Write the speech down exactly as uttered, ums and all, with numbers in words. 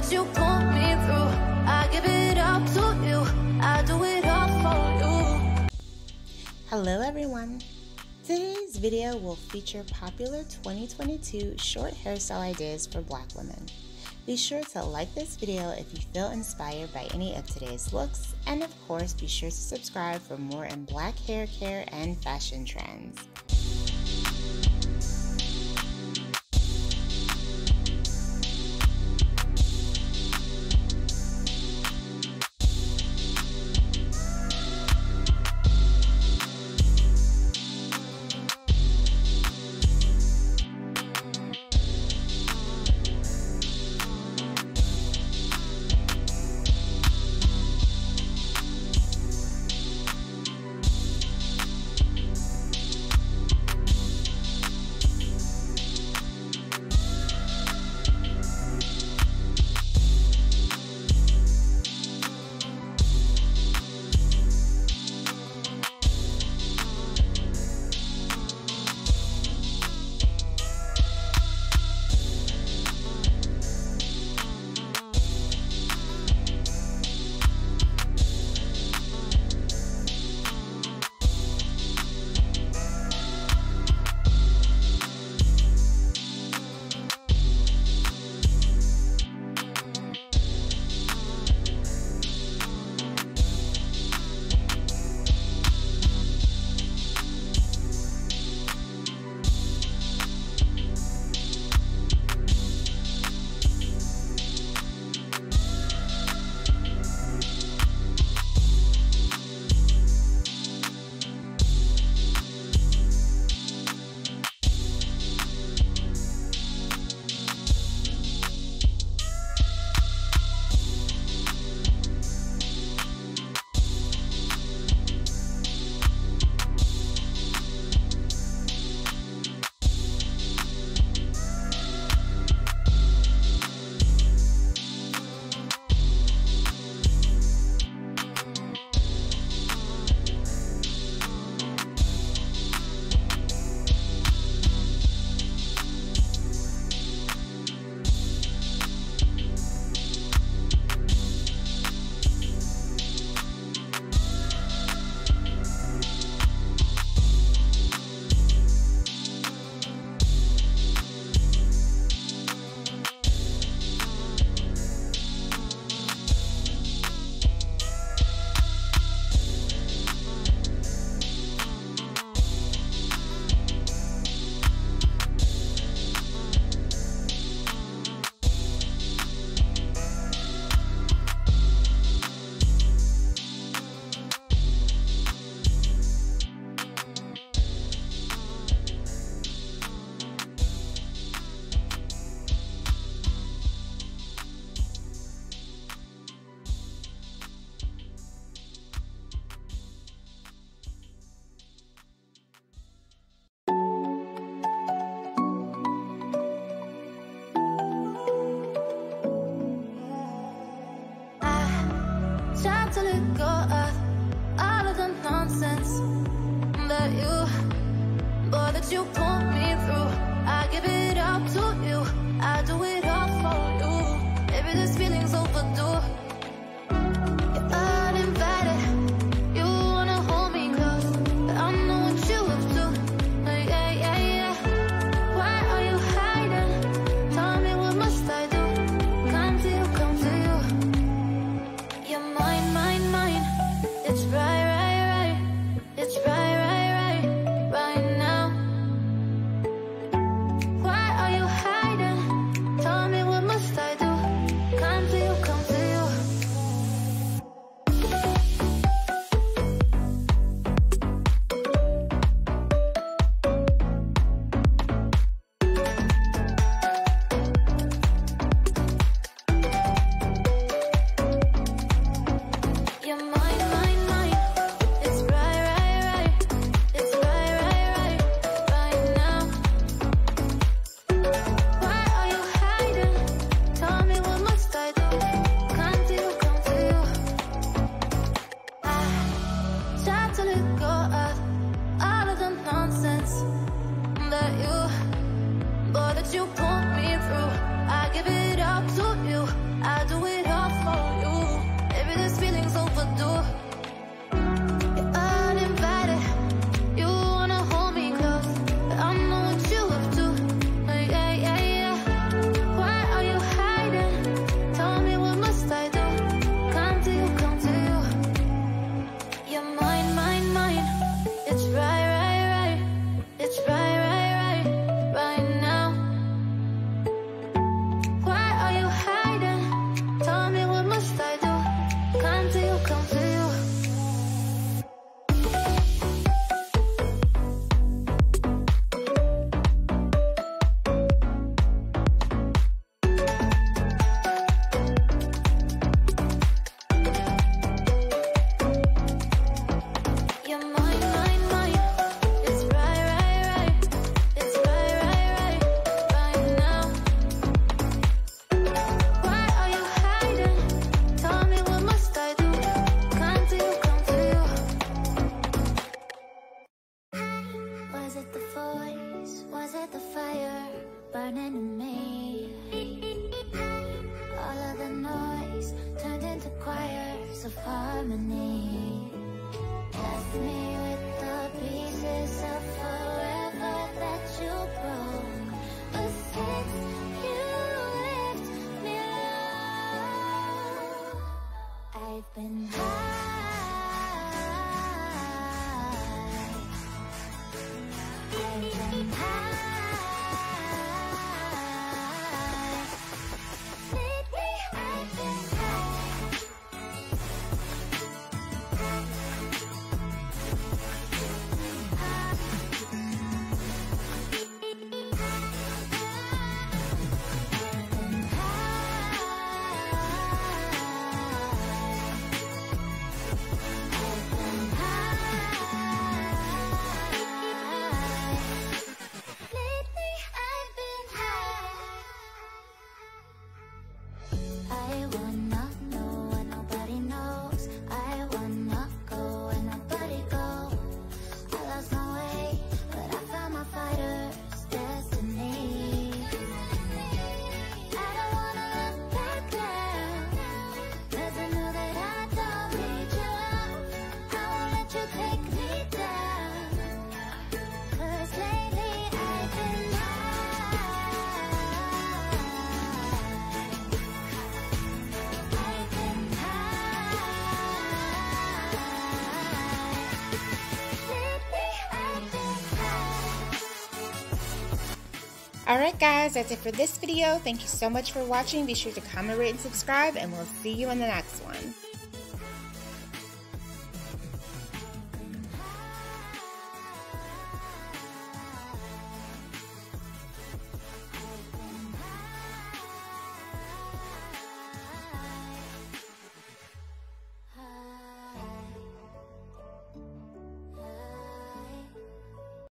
that you pull me through. I give it up to you. I do it all for you. Hello everyone. Today's video will feature popular twenty twenty-two short hairstyle ideas for Black women. Be sure to like this video if you feel inspired by any of today's looks, and of course be sure to subscribe for more in Black hair care and fashion trends. To let go of all of the nonsense that you, boy, that you pulled me through. I give it up to you. I do it all for you. Maybe this feeling's overdue. You're uninvited. You wanna hold me close, but I know what you have to. Yeah, yeah, yeah. Why are you hiding? Tell me, what must I do? Come to you, come to you. You're mine. It's right, right, right. It's right, right, right, right now. Why are you hiding? Tell me, what must I do? Come harmony. Left me with the pieces of forever that you broke, but since you left me alone, I've been high. Alright guys, that's it for this video. Thank you so much for watching. Be sure to comment, rate, and subscribe, and we'll see you in the next one.